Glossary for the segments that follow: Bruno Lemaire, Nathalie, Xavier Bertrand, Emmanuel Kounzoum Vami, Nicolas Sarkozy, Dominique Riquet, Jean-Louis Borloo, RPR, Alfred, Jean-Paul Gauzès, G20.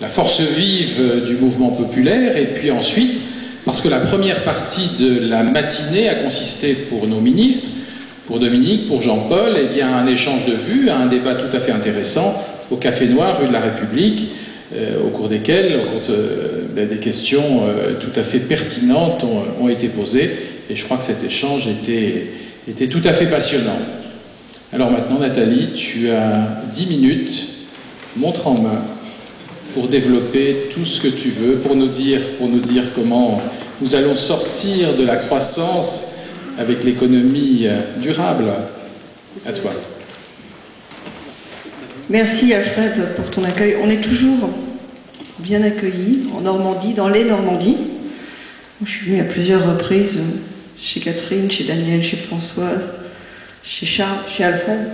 la force vive du mouvement populaire, et puis ensuite, parce que la première partie de la matinée a consisté pour nos ministres, pour Dominique, pour Jean-Paul, eh bien, un échange de vues, un débat tout à fait intéressant au Café Noir, rue de la République, au cours desquels des questions tout à fait pertinentes ont été posées, et je crois que cet échange était tout à fait passionnant. Alors maintenant, Nathalie, tu as 10 minutes, montre en main, pour développer tout ce que tu veux, pour nous dire comment nous allons sortir de la croissance avec l'économie durable. À toi. Merci Alfred pour ton accueil. On est toujours bien accueillis en Normandie, dans les Normandies. Je suis venue à plusieurs reprises chez Catherine, chez Daniel, chez Françoise, chez Charles, chez Alfred.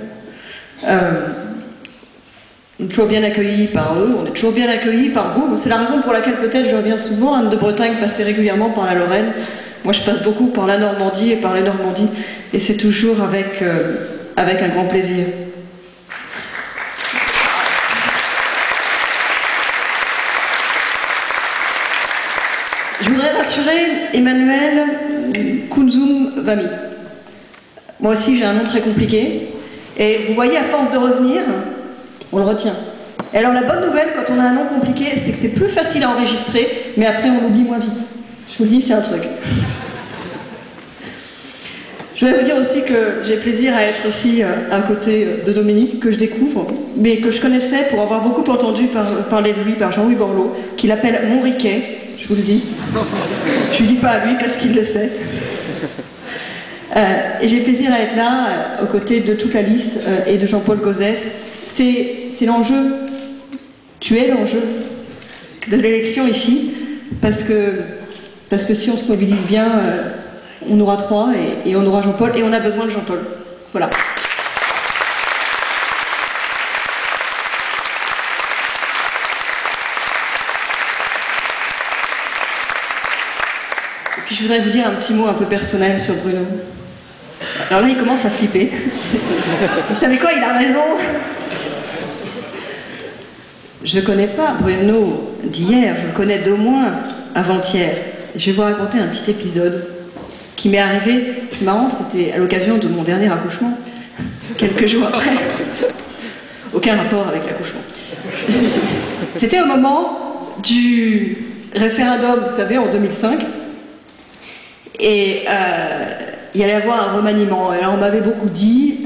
On est toujours bien accueillis par eux, on est toujours bien accueillis par vous. C'est la raison pour laquelle peut-être je reviens souvent. Anne de Bretagne passait régulièrement par la Lorraine. Moi je passe beaucoup par la Normandie et par les Normandies. Et c'est toujours avec un grand plaisir. Je voudrais rassurer Emmanuel Kounzoum Vami. Moi aussi j'ai un nom très compliqué. Et vous voyez, à force de revenir, on le retient. Et alors la bonne nouvelle quand on a un nom compliqué, c'est que c'est plus facile à enregistrer, mais après on l'oublie moins vite. Je vous le dis, c'est un truc. Je vais vous dire aussi que j'ai plaisir à être ici à côté de Dominique, que je découvre, mais que je connaissais pour avoir beaucoup entendu parler de lui par Jean-Louis Borloo, qu'il appelle mon Riquet, je vous le dis. Je ne dis pas à lui parce qu'il le sait. Et j'ai plaisir à être là, aux côtés de toute la liste et de Jean-Paul Gauzès. C'est l'enjeu, tu es l'enjeu de l'élection ici, parce que si on se mobilise bien, on aura trois et on aura Jean-Paul, et on a besoin de Jean-Paul. Voilà. Et puis je voudrais vous dire un petit mot un peu personnel sur Bruno. Alors là, il commence à flipper. Vous savez quoi, il a raison. Je ne connais pas Bruno d'hier, je le connais d'au moins avant-hier. Je vais vous raconter un petit épisode qui m'est arrivé. C'est marrant, c'était à l'occasion de mon dernier accouchement, quelques jours après. Aucun rapport avec l'accouchement. C'était au moment du référendum, vous savez, en 2005. Et il allait y avoir un remaniement. Et alors on m'avait beaucoup dit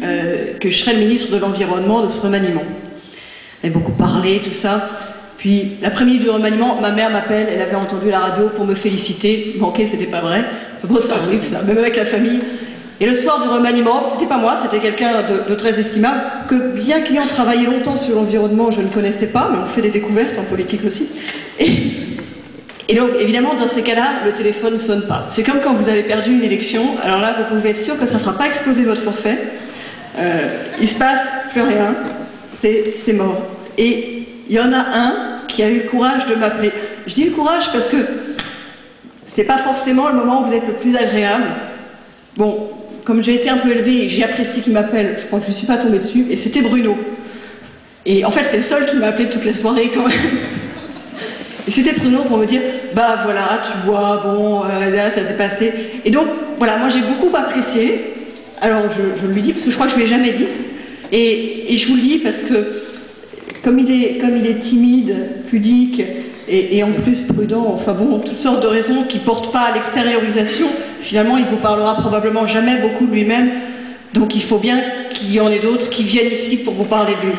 que je serais le ministre de l'Environnement de ce remaniement. On avait beaucoup parlé, tout ça. Puis, l'après-midi du remaniement, ma mère m'appelle, elle avait entendu la radio pour me féliciter. Manqué, c'était pas vrai. Bon, ça arrive, ça, même avec la famille. Et le soir du remaniement, c'était pas moi, c'était quelqu'un de très estimable, que bien qu'ayant travaillé longtemps sur l'environnement, je ne connaissais pas, mais on fait des découvertes en politique aussi. Et donc, évidemment, dans ces cas-là, le téléphone ne sonne pas. C'est comme quand vous avez perdu une élection, alors là, vous pouvez être sûr que ça ne fera pas exploser votre forfait. Il se passe plus rien. C'est mort. Et il y en a un qui a eu le courage de m'appeler. Je dis le courage parce que c'est pas forcément le moment où vous êtes le plus agréable. Bon, comme j'ai été un peu élevée et j'ai apprécié qu'il m'appelle, je crois que je ne suis pas tombée dessus, et c'était Bruno. Et en fait, c'est le seul qui m'a appelé toute la soirée quand même. Et c'était Bruno pour me dire, bah voilà, tu vois, bon, là, ça s'est passé. Et donc, voilà, moi j'ai beaucoup apprécié. Alors, je lui dis, parce que je crois que je ne lui ai jamais dit. Et je vous le dis parce que, comme il est timide, pudique et en plus prudent, enfin bon, toutes sortes de raisons qui ne portent pas à l'extériorisation, finalement il vous parlera probablement jamais beaucoup de lui-même, donc il faut bien qu'il y en ait d'autres qui viennent ici pour vous parler de lui.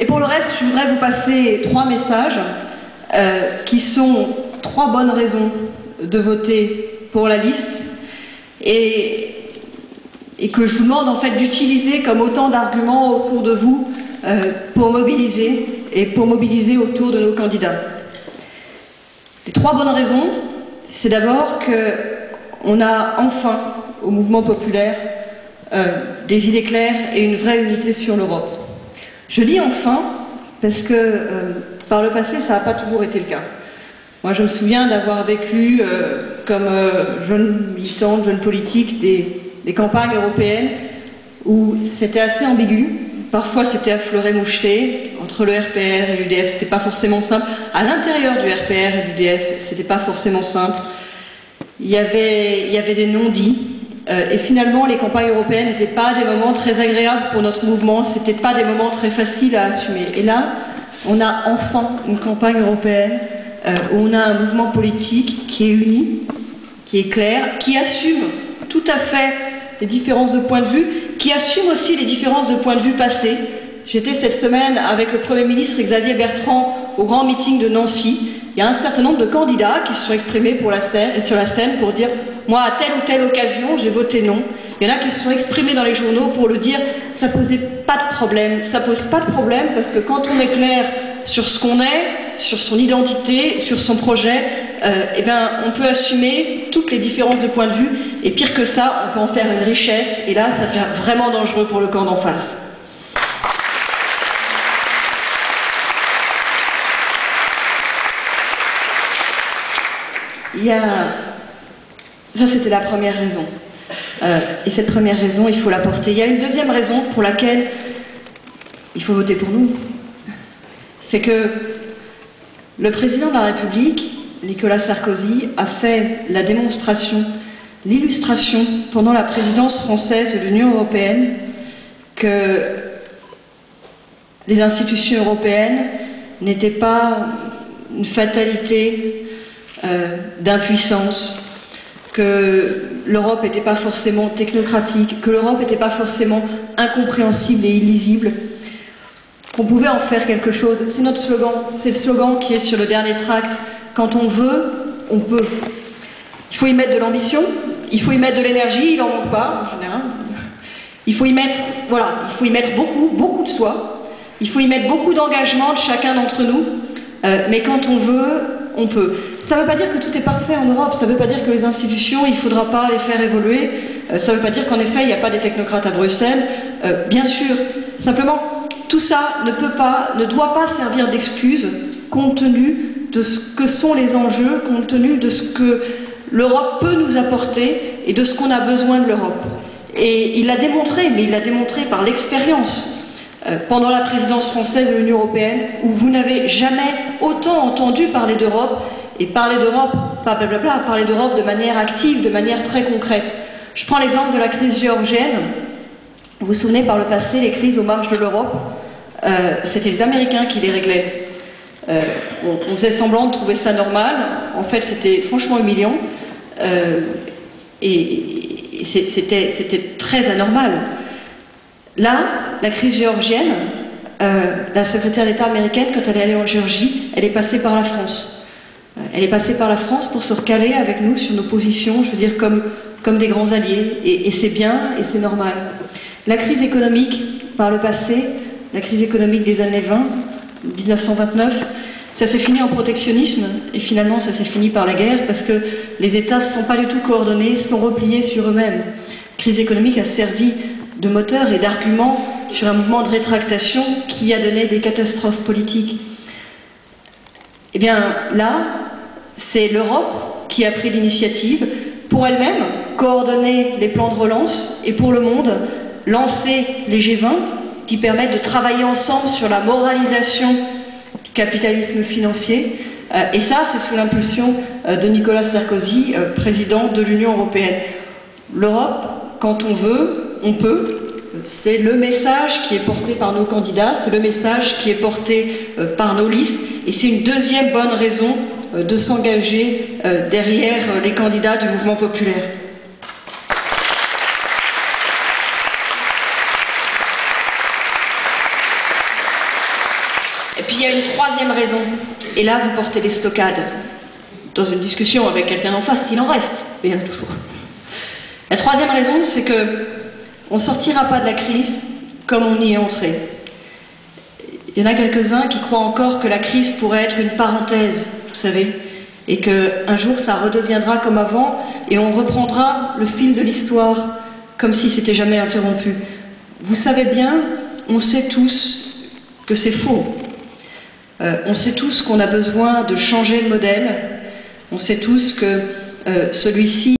Et pour le reste, je voudrais vous passer trois messages. Qui sont trois bonnes raisons de voter pour la liste et que je vous demande en fait d'utiliser comme autant d'arguments autour de vous pour mobiliser autour de nos candidats. Les trois bonnes raisons, c'est d'abord qu'on a enfin au mouvement populaire des idées claires et une vraie unité sur l'Europe. Je dis enfin parce que par le passé, ça n'a pas toujours été le cas. Moi, je me souviens d'avoir vécu, comme jeune militante, jeune politique, des campagnes européennes où c'était assez ambigu. Parfois, c'était à fleuret moucheté entre le RPR et l'UDF, c'était pas forcément simple. À l'intérieur du RPR et l'UDF, c'était pas forcément simple. Il y avait des non-dits. Et finalement, les campagnes européennes n'étaient pas des moments très agréables pour notre mouvement. C'était pas des moments très faciles à assumer. Et là, on a enfin une campagne européenne où on a un mouvement politique qui est uni, qui est clair, qui assume tout à fait les différences de point de vue, qui assume aussi les différences de point de vue passées. J'étais cette semaine avec le Premier ministre Xavier Bertrand au grand meeting de Nancy. Il y a un certain nombre de candidats qui se sont exprimés pour la scène, sur la scène pour dire « Moi, à telle ou telle occasion, j'ai voté non ». Il y en a qui se sont exprimés dans les journaux pour le dire « Ça ne posait pas de problème ». Ça pose pas de problème parce que quand on est clair sur ce qu'on est, sur son identité, sur son projet, eh ben, on peut assumer toutes les différences de point de vue. Et pire que ça, on peut en faire une richesse. Et là, ça devient vraiment dangereux pour le camp d'en face. Ça, c'était la première raison. Et cette première raison, il faut la porter. Il y a une deuxième raison pour laquelle il faut voter pour nous. C'est que le président de la République, Nicolas Sarkozy, a fait la démonstration, l'illustration, pendant la présidence française de l'Union européenne, que les institutions européennes n'étaient pas une fatalité d'impuissance, que l'Europe n'était pas forcément technocratique, que l'Europe n'était pas forcément incompréhensible et illisible, qu'on pouvait en faire quelque chose. C'est notre slogan, c'est le slogan qui est sur le dernier tract. Quand on veut, on peut. Il faut y mettre de l'ambition, il faut y mettre de l'énergie, il n'en manque pas, en général. Il faut y mettre, voilà, il faut y mettre beaucoup de soi, il faut y mettre beaucoup d'engagement de chacun d'entre nous, mais quand on veut, on peut. Ça ne veut pas dire que tout est parfait en Europe, ça ne veut pas dire que les institutions, il ne faudra pas les faire évoluer, ça ne veut pas dire qu'en effet, il n'y a pas des technocrates à Bruxelles, bien sûr. Simplement, tout ça ne peut pas, ne doit pas servir d'excuse compte tenu de ce que sont les enjeux, compte tenu de ce que l'Europe peut nous apporter et de ce qu'on a besoin de l'Europe. Et il l'a démontré, mais il l'a démontré par l'expérience. Pendant la présidence française de l'Union européenne, où vous n'avez jamais autant entendu parler d'Europe, et parler d'Europe, pas blablabla, parler d'Europe de manière active, de manière très concrète. Je prends l'exemple de la crise géorgienne. Vous vous souvenez, par le passé, les crises aux marges de l'Europe, c'était les Américains qui les réglaient. On faisait semblant de trouver ça normal. En fait, c'était franchement humiliant. Et c'était très anormal. Là, la crise géorgienne, la secrétaire d'État américaine, quand elle est allée en Géorgie, elle est passée par la France. Elle est passée par la France pour se recaler avec nous sur nos positions, je veux dire, comme des grands alliés. Et c'est bien, et c'est normal. La crise économique, par le passé, la crise économique des années 20, 1929, ça s'est fini en protectionnisme, et finalement ça s'est fini par la guerre, parce que les États ne sont pas du tout coordonnés, sont repliés sur eux-mêmes. La crise économique a servi de moteur et d'argument sur un mouvement de rétractation qui a donné des catastrophes politiques. Eh bien là, c'est l'Europe qui a pris l'initiative pour elle-même coordonner les plans de relance et pour le monde lancer les G20 qui permettent de travailler ensemble sur la moralisation du capitalisme financier. Et ça, c'est sous l'impulsion de Nicolas Sarkozy, président de l'Union européenne. L'Europe, quand on veut, on peut. C'est le message qui est porté par nos candidats, c'est le message qui est porté par nos listes, et c'est une deuxième bonne raison de s'engager derrière les candidats du mouvement populaire. Et puis il y a une troisième raison, et là vous portez les stockades. Dans une discussion avec quelqu'un en face, s'il en reste, mais il y en a toujours. La troisième raison, c'est que on ne sortira pas de la crise comme on y est entré. Il y en a quelques-uns qui croient encore que la crise pourrait être une parenthèse, vous savez, et qu'un jour ça redeviendra comme avant et on reprendra le fil de l'histoire comme si c'était jamais interrompu. Vous savez bien, on sait tous que c'est faux. On sait tous qu'on a besoin de changer de modèle, on sait tous que celui-ci